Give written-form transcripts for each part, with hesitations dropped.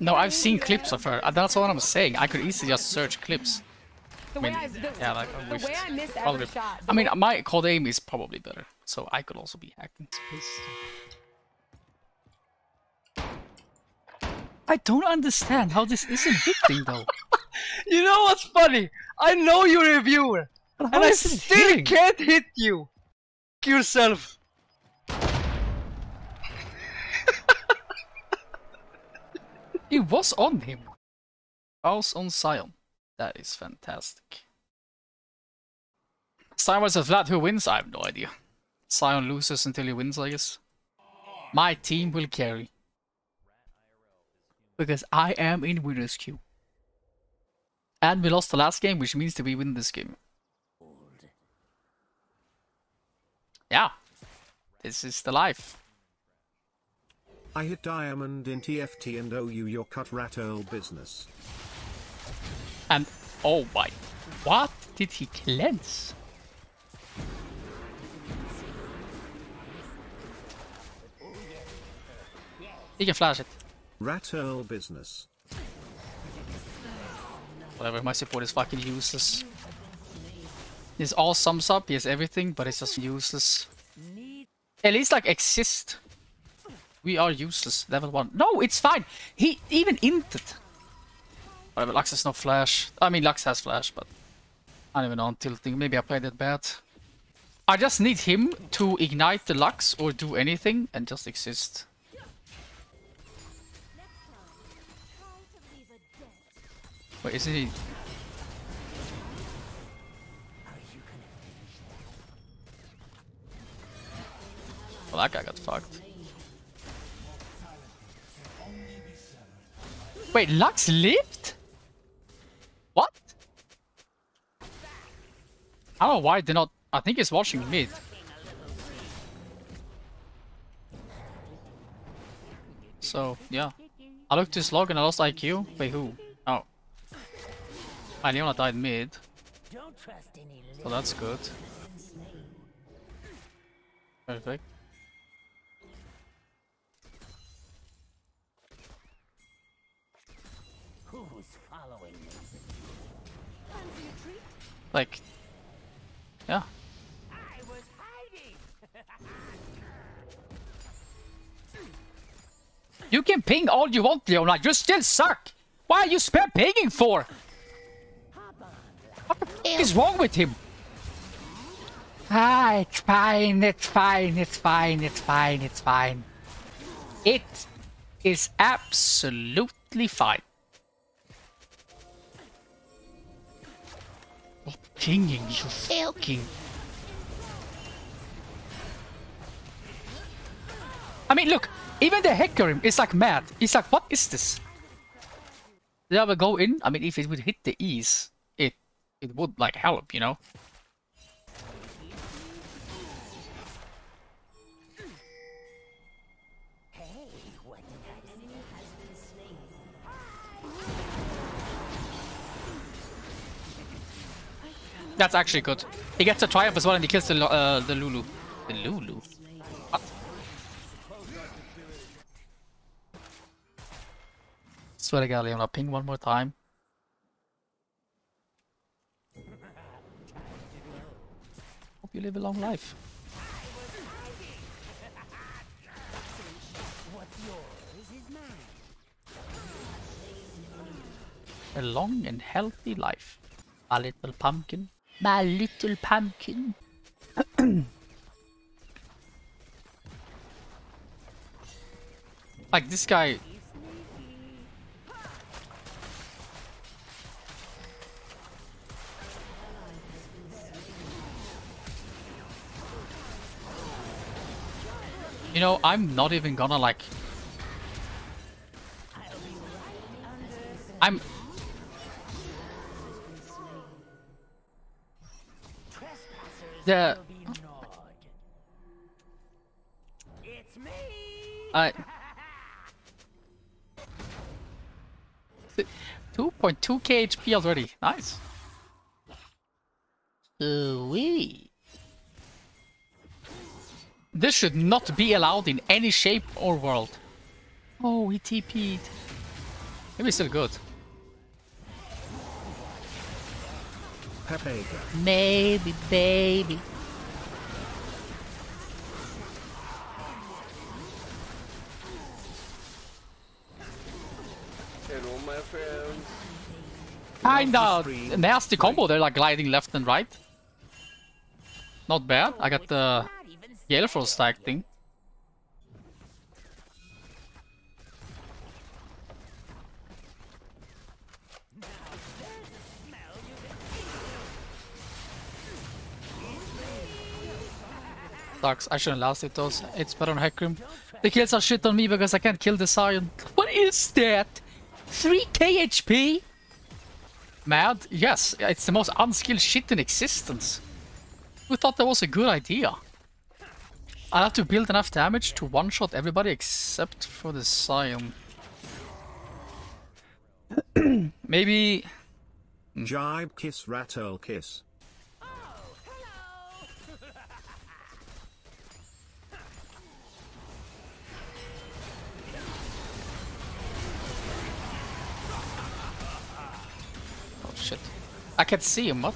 No, I've seen clips of her. That's what I'm saying. I could easily just search clips. I mean, yeah, like probably. I mean, my cold aim is probably better, so I could also be hacked in space. I don't understand how this isn't hitting though. You know what's funny? I know you're a viewer, and I still can't hit you. F*** yourself. It was on him. Bausffs on Sion. That is fantastic. Sion versus Vlad, who wins? I have no idea. Sion loses until he wins, I guess. My team will carry. Because I am in winner's queue. And we lost the last game, which means that we win this game. Yeah. This is the life. I hit diamond in TFT and owe you your cut ratirl business. And oh my, what did he cleanse? You can flash it. Ratirl business. Whatever, my support is fucking useless. This all sums up, he has everything, but it's just useless. At least like exist. We are useless, level 1. No, it's fine. He even inted. Whatever, Lux has no flash. I mean, Lux has flash, but I don't even know on tilting. Maybe I played that bad. I just need him to ignite the Lux or do anything and just exist. Wait, isn't he? Well, that guy got fucked. Wait, Lux lived? What? I don't know why they're not. I think he's watching mid. So, yeah. I looked his log and I lost IQ. Wait, who? Oh. My Leona died mid. So that's good. Perfect. Like, yeah. I was hiding. You can ping all you want, Leona. You still suck. Why are you spam pinging for? What the f*** is wrong with him? Ah, it's fine. It's fine. It's fine. It's fine. It's fine. It is absolutely fine. Pinging, you fucking. I mean, look, even the Hecarim is like mad. He's like, what is this? Did I go in? I mean, if it would hit the E's, it would like help, you know? That's actually good. He gets a triumph as well and he kills the Lulu. The Lulu? What? Swear to God, Leona, ping one more time. Hope you live a long life. A long and healthy life. My little pumpkin. My little pumpkin. Like this guy. You know, I'm not even gonna like. It's me. I 2.2k HP already. Nice. Ooh-wee. This should not be allowed in any shape or world. Oh, he TP'd. Maybe still good. Maybe, baby. Hello, my friends. Kinda nasty combo. They're like gliding left and right. Not bad. I got the Galeforce stack thing. Sucks. I shouldn't last it though. It's better on Hecarim. The kills are shit on me because I can't kill the Sion. What is that? 3k HP? Mad? Yes, it's the most unskilled shit in existence. Who thought that was a good idea? I'll have to build enough damage to one-shot everybody except for the Sion. Maybe... Jibe kiss, ratirl kiss. Shit. I can't see him, what?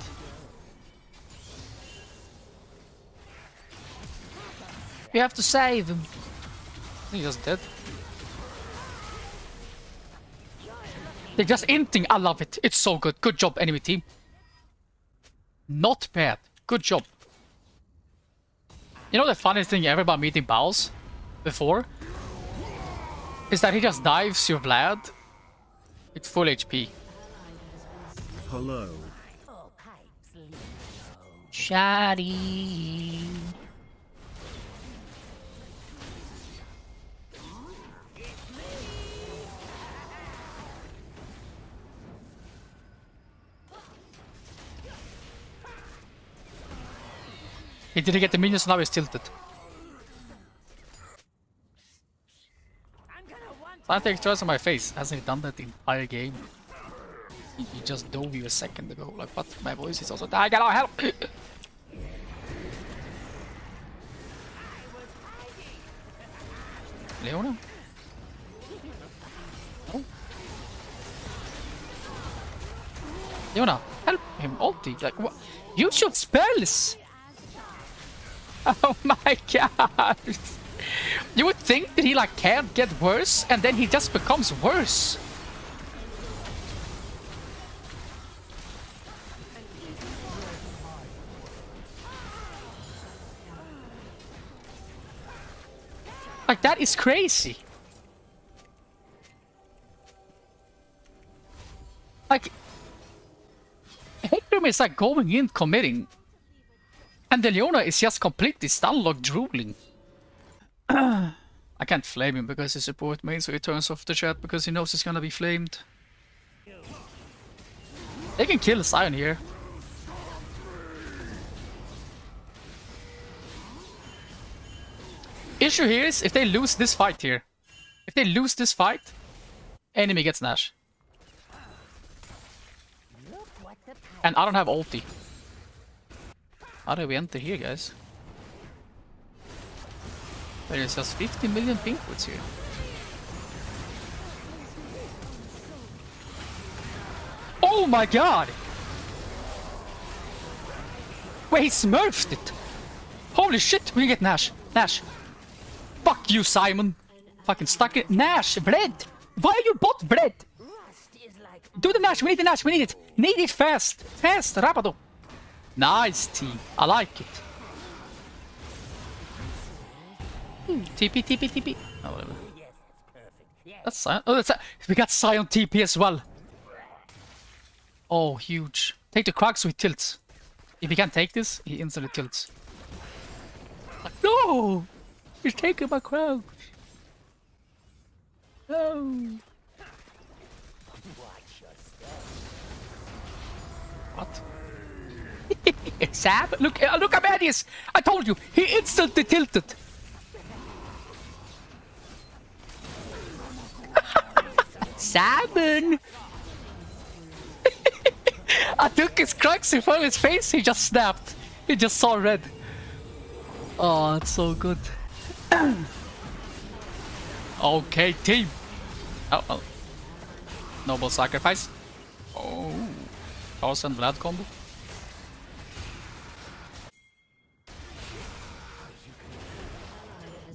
We have to save him. He's just dead. They're just inting. I love it. It's so good. Good job, enemy team. Not bad. Good job. You know the funniest thing ever about meeting Bausffs before? Is that he just dives your Vlad. It's full HP. Hello. Shadi. He didn't get the minions, now he's tilted. Planting extras on my face. Hasn't he done that the entire game? He just dove you a second ago, like, but my voice is also, I cannot help! Leona? No? Leona, help him, ulti, like, what? Use your spells! Oh my god! You would think that he, like, can't get worse, and then he just becomes worse! Like, that is crazy. Like, Hecarim is like going in, committing. And the Leona is just completely stunlocked, drooling. I can't flame him because he's support main, so he turns off the chat because he knows he's gonna be flamed. They can kill Sion here. Issue here is if they lose this fight here. If they lose this fight, enemy gets Nash. And I don't have ulti. How do we enter here, guys? There is just 50 million pinkwoods here. Oh my god! Wait, he smurfed it! Holy shit, we get Nash! Nash! Fuck you, Simon! Fucking stuck it. Nash! Bread! Why are you bot bread? Do the Nash! We need the Nash! We need it! Need it fast! Fast! Rapido! Nice team! I like it! TP, TP, TP! Oh, whatever. That's Sion. Oh, that's we got Sion TP as well! Oh, huge. Take the Krug so he tilts. If he can't take this, he instantly tilts. No! He's taking my crown! No! What? Sam? Look, look how bad he is! I told you! He instantly tilted! Salmon! I took his crux in front of his face, he just snapped. He just saw red. Oh, it's so good. Okay, team. Oh, oh. Noble Sacrifice. Oh, Bausffs and Vlad combo.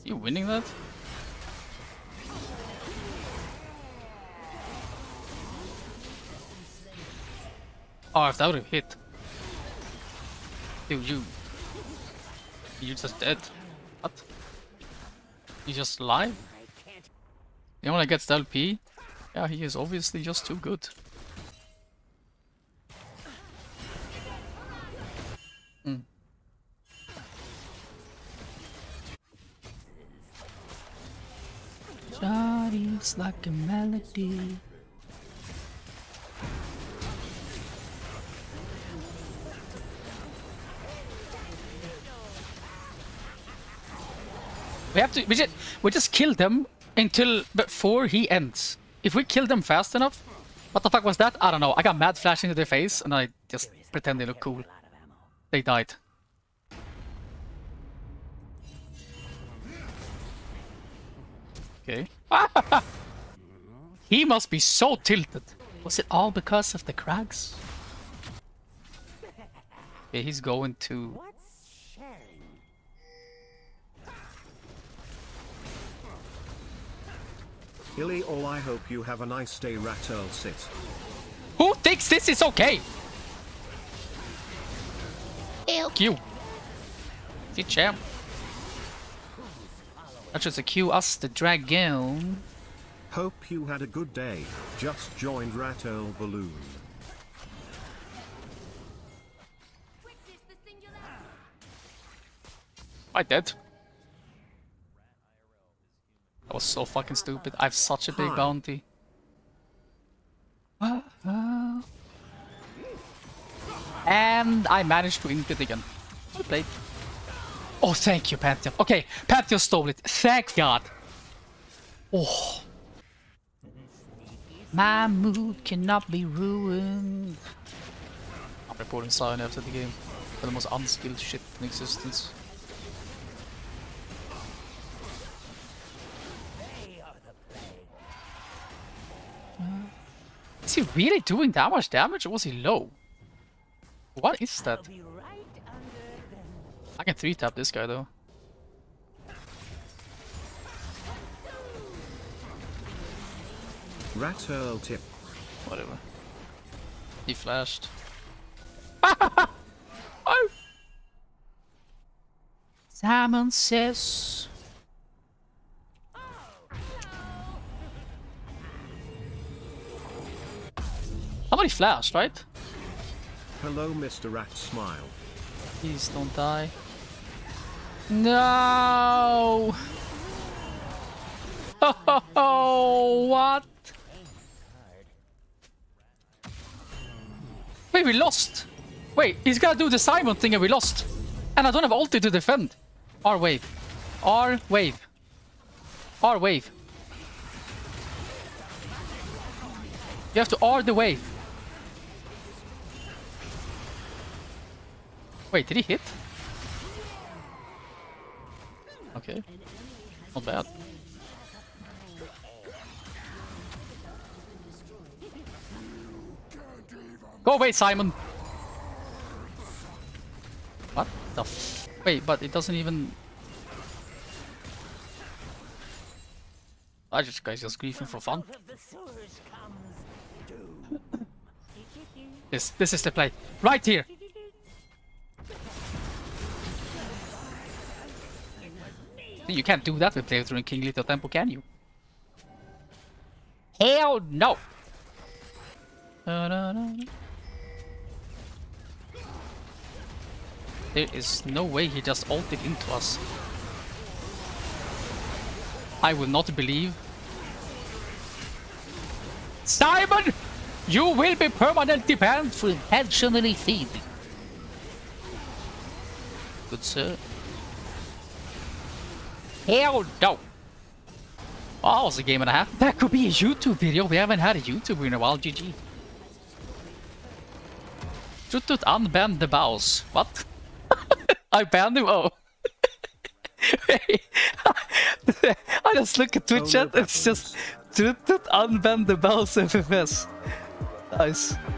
You winning that? Oh, if that would have hit. Dude, you're just dead. What? You just live? You know when I get the LP? Yeah, he is obviously just too good. It's like a melody. We have to. We just kill them until before he ends. If we kill them fast enough. What the fuck was that? I don't know. I got mad flashing into their face and I just pretend they look cool. They died. Okay. He must be so tilted. Was it all because of the crags? Yeah, he's going to... Hilly, all I hope you have a nice day, Ratirl sit. Who thinks this is okay? Ew. Q. See champ. That's just a Q us the dragon. Hope you had a good day. Just joined Ratirl Balloon. I did. That was so fucking stupid. I have such a big bounty. And I managed to ink it again. I played. Oh, thank you, Pantheon. Okay, Pantheon stole it. Thank God. Oh. My mood cannot be ruined. I'm reporting Sion after the game. For the most unskilled shit in existence. Is he really doing that much damage or was he low? What is that? I can 3-tap this guy though. Ratirl tip. Whatever. He flashed. Oh. Simon says. Oh, no. Somebody flashed, right? Hello, Mr. Rat Smile. Please don't die. No. Oh, what? Wait, we lost. Wait, he's gonna do the Simon thing and we lost. And I don't have ulti to defend. R wave. R wave. R wave. You have to R the wave. Wait, did he hit? Okay. Not bad. Go away, Simon! What the f... Wait, but it doesn't even... I just guys just griefing for fun. This is the play. Right here! You can't do that with playthrough in King Little Temple, can you? Hell no! Da, da, da. There is no way he just ulted into us. I will not believe. Simon! You will be permanently banned for intentionally feeding. Good sir. Hell no! Oh, it's a game and a half. That could be a YouTube video. We haven't had a YouTuber in a while, GG. Should unban the Bausffs. What? I banned him? Oh. Wait. I just look at Twitch chat. It's just Unban the Bausffs FFS. Nice.